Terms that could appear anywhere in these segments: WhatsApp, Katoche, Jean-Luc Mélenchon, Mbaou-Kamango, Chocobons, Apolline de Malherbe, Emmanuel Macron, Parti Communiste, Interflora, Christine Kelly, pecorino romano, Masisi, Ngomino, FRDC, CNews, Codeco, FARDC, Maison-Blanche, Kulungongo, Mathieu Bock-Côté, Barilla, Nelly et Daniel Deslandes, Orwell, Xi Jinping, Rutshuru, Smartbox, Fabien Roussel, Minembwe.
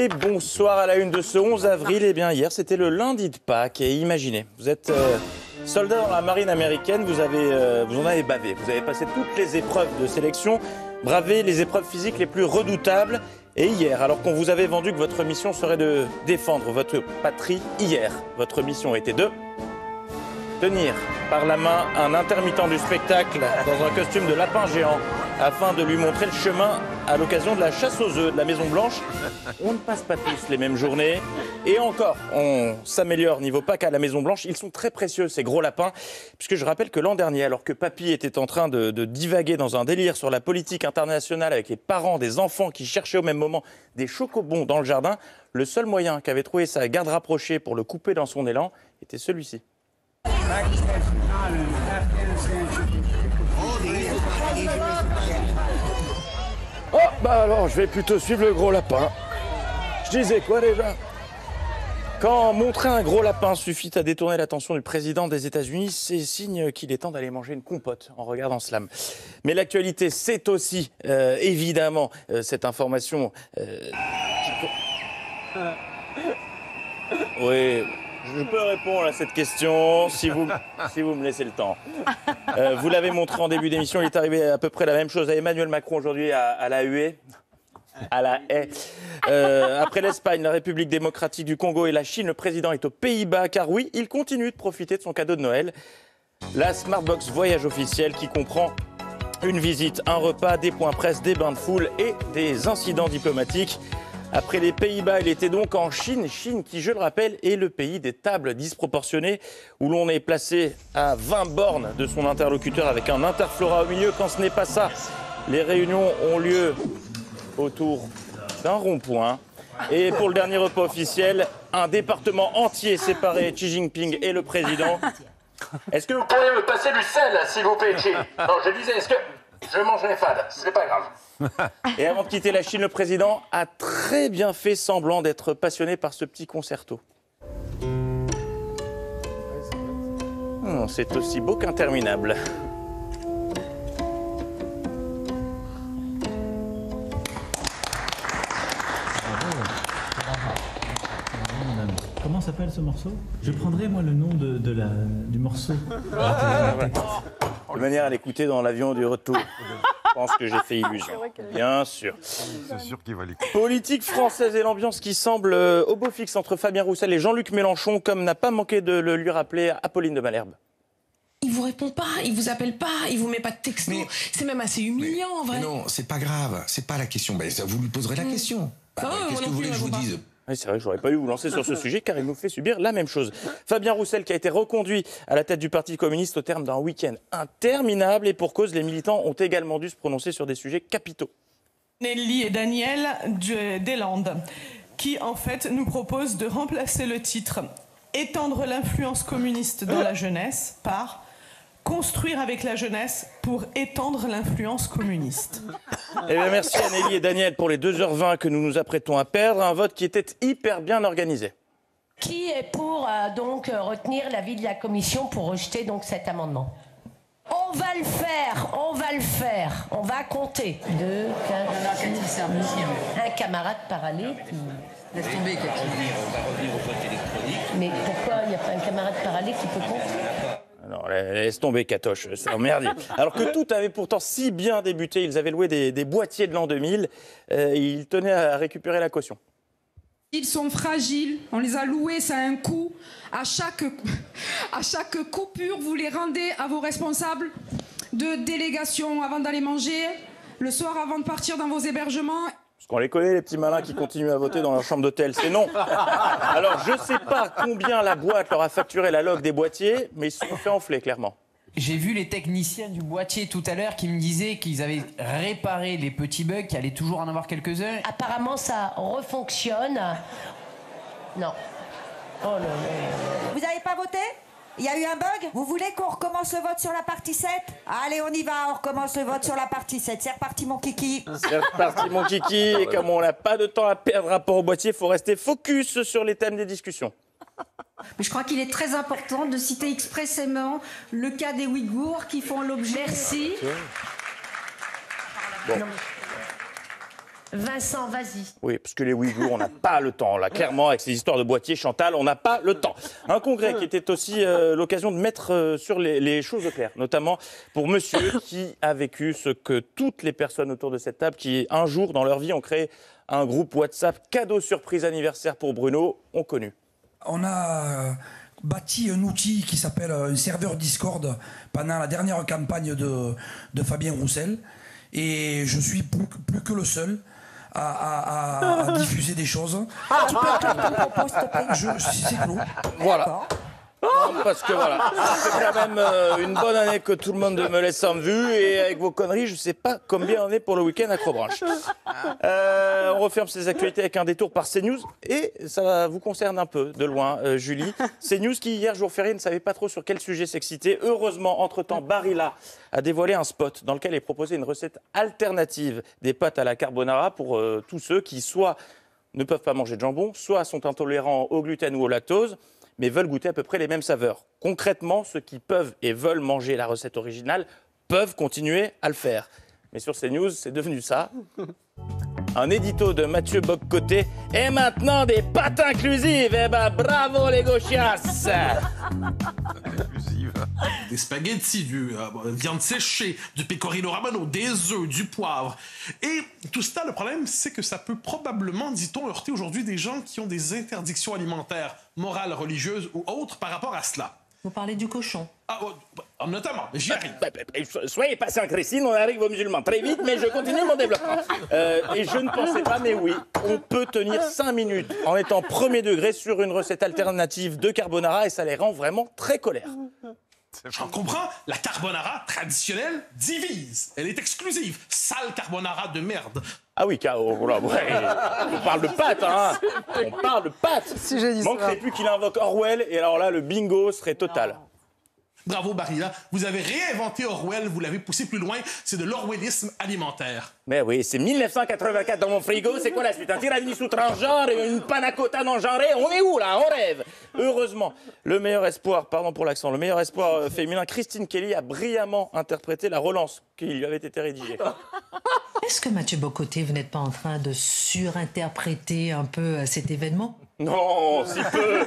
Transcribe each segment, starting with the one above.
Et bonsoir à la une de ce 11 avril. Eh bien, hier, c'était le lundi de Pâques. Et imaginez, vous êtes soldat dans la marine américaine, vous en avez bavé. Vous avez passé toutes les épreuves de sélection, bravé les épreuves physiques les plus redoutables. Et hier, alors qu'on vous avait vendu que votre mission serait de défendre votre patrie, hier, votre mission était de tenir par la main un intermittent du spectacle dans un costume de lapin géant afin de lui montrer le chemin à l'occasion de la chasse aux œufs de la Maison-Blanche. On ne passe pas tous les mêmes journées. Et encore, on s'améliore niveau Pâques à la Maison-Blanche. Ils sont très précieux, ces gros lapins, puisque je rappelle que l'an dernier, alors que papy était en train de divaguer dans un délire sur la politique internationale avec les parents des enfants qui cherchaient au même moment des chocobons dans le jardin, le seul moyen qu'avait trouvé sa garde rapprochée pour le couper dans son élan était celui-ci. Oh, bah alors, je vais plutôt suivre le gros lapin. Je disais quoi, déjà? Quand montrer un gros lapin suffit à détourner l'attention du président des États-Unis, c'est signe qu'il est temps d'aller manger une compote en regardant Slam. Mais l'actualité, c'est aussi, évidemment, cette information... Oui... Je peux répondre à cette question si vous me laissez le temps. Vous l'avez montré en début d'émission, il est arrivé à peu près la même chose à Emmanuel Macron aujourd'hui à la huée. À la haie. Après l'Espagne, la République démocratique du Congo et la Chine, le président est aux Pays-Bas, car oui, il continue de profiter de son cadeau de Noël. La Smartbox voyage officielle qui comprend une visite, un repas, des points presse, des bains de foule et des incidents diplomatiques. Après les Pays-Bas, il était donc en Chine. Chine qui, je le rappelle, est le pays des tables disproportionnées où l'on est placé à 20 bornes de son interlocuteur avec un interflora au milieu. Quand ce n'est pas ça, les réunions ont lieu autour d'un rond-point. Et pour le dernier repas officiel, un département entier séparé, Xi Jinping et le président. Est-ce que vous pourriez me passer du sel, s'il vous plaît, Xi? Non, je disais, est-ce que... Je mangerai fade, c'est pas grave. Et avant de quitter la Chine, le président a très bien fait semblant d'être passionné par ce petit concerto. C'est aussi beau qu'interminable. Comment s'appelle ce morceau? Je prendrai moi le nom du morceau. De manière à l'écouter dans l'avion du retour. Je pense que j'ai fait illusion. Bien sûr. C'est sûr qu'il va l'écouter. Politique française et l'ambiance qui semble au beau fixe entre Fabien Roussel et Jean-Luc Mélenchon, comme n'a pas manqué de le lui rappeler Apolline de Malherbe. Il vous répond pas, il vous appelle pas, il vous met pas de texto. C'est même assez humiliant en vrai. Non, c'est pas grave, c'est pas la question. Ben, vous lui poserez la question. Bah, qu'est-ce que vous voulez que je vous dise? Oui, c'est vrai que j'aurais pas dû vous lancer sur ce sujet car il nous fait subir la même chose. Fabien Roussel qui a été reconduit à la tête du Parti communiste au terme d'un week-end interminable et pour cause, les militants ont également dû se prononcer sur des sujets capitaux. Nelly et Daniel Deslandes qui en fait nous proposent de remplacer le titre « Étendre l'influence communiste dans la jeunesse » par « Construire avec la jeunesse pour étendre l'influence communiste ». Eh bien, merci à Nelly et Daniel pour les 2h20 que nous nous apprêtons à perdre. Un vote qui était hyper bien organisé. Qui est pour donc retenir l'avis de la commission pour rejeter donc cet amendement? On va le faire, on va le faire. On va compter. 2, 4, un camarade par année. Laisse tomber. On va revenir au vote électronique. Mais pourquoi il n'y a pas un camarade par année qui peut compter? Non, laisse tomber, Katoche, c'est emmerdé. Alors que tout avait pourtant si bien débuté, ils avaient loué des boîtiers de l'an 2000, ils tenaient à récupérer la caution. Ils sont fragiles, on les a loués, ça a un coût. À chaque coupure, vous les rendez à vos responsables de délégation avant d'aller manger, le soir avant de partir dans vos hébergements. Parce qu'on les connaît, les petits malins qui continuent à voter dans leur chambre d'hôtel, c'est non. Alors, je ne sais pas combien la boîte leur a facturé la log des boîtiers, mais ils se sont fait enfler, clairement. J'ai vu les techniciens du boîtier tout à l'heure qui me disaient qu'ils avaient réparé les petits bugs, qu'il allait toujours en avoir quelques-uns. Apparemment, ça refonctionne. Non. Oh là là. Vous n'avez pas voté ? Il y a eu un bug? Vous voulez qu'on recommence le vote sur la partie 7? Allez, on y va, on recommence le vote sur la partie 7. C'est reparti, mon kiki. C'est reparti, mon kiki. Et comme on n'a pas de temps à perdre rapport au boîtier, il faut rester focus sur les thèmes des discussions. Mais je crois qu'il est très important de citer expressément le cas des Ouïghours qui font l'objet. Merci. Bon. Vincent, vas-y. Oui, parce que les Ouïghours, on n'a pas le temps, là. Clairement, avec ces histoires de boîtier, Chantal, on n'a pas le temps. Un congrès qui était aussi l'occasion de mettre sur les choses au clair, notamment pour monsieur qui a vécu ce que toutes les personnes autour de cette table, qui un jour dans leur vie ont créé un groupe WhatsApp cadeau surprise anniversaire pour Bruno, ont connu. On a bâti un outil qui s'appelle un serveur Discord pendant la dernière campagne de Fabien Roussel. Et je suis plus que le seul à diffuser des choses. Ah, tu peux... C'est clos. Voilà. Non, parce que voilà, c'est quand même une bonne année que tout le monde me laisse en vue et avec vos conneries, je sais pas combien on est pour le week-end à Crobranche. On referme ces actualités avec un détour par CNews et ça vous concerne un peu de loin, Julie. CNews qui hier, jour férié, ne savait pas trop sur quel sujet s'exciter. Heureusement, entre-temps, Barilla a dévoilé un spot dans lequel est proposée une recette alternative des pâtes à la carbonara pour tous ceux qui soit ne peuvent pas manger de jambon, soit sont intolérants au gluten ou au lactose, mais veulent goûter à peu près les mêmes saveurs. Concrètement, ceux qui peuvent et veulent manger la recette originale peuvent continuer à le faire. Mais sur CNews, c'est devenu ça. Un édito de Mathieu Bock-Côté. Et maintenant, des pâtes inclusives. Eh ben, bravo les gauchias. Des spaghettis, du viande séchée, du pecorino romano, des œufs, du poivre. Et tout cela, le problème, c'est que ça peut probablement, dit-on, heurter aujourd'hui des gens qui ont des interdictions alimentaires, morales, religieuses ou autres par rapport à cela. Vous parlez du cochon. Ah, notamment, j'y arrive. Soyez patient, Christine, on arrive aux musulmans très vite, mais je continue mon développement. Et je ne pensais pas, mais oui, on peut tenir 5 minutes en étant premier degré sur une recette alternative de carbonara et ça les rend vraiment très colères. J'en comprends, la carbonara traditionnelle divise. Elle est exclusive. Sale carbonara de merde. Ah oui, K.O. Ouais. On parle de pâtes, hein. On parle de pâtes. Si j'ai dit ça. Manquerait plus qu'il invoque Orwell, et alors là, le bingo serait total. Non. Bravo, Barilla. Vous avez réinventé Orwell, vous l'avez poussé plus loin. C'est de l'orwellisme alimentaire. Mais oui, c'est 1984 dans mon frigo. C'est quoi la suite? Un tiramisu transgenre et une panna cotta non-genrée. On est où, là? On rêve. Heureusement, le meilleur espoir, pardon pour l'accent, le meilleur espoir féminin, Christine Kelly a brillamment interprété la relance qui lui avait été rédigée. Est-ce que Mathieu Bock-Côté, vous n'êtes pas en train de surinterpréter un peu cet événement? Non, si peu.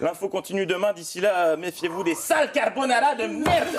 L'info continue demain. D'ici là, méfiez-vous des sales carbonara de merde.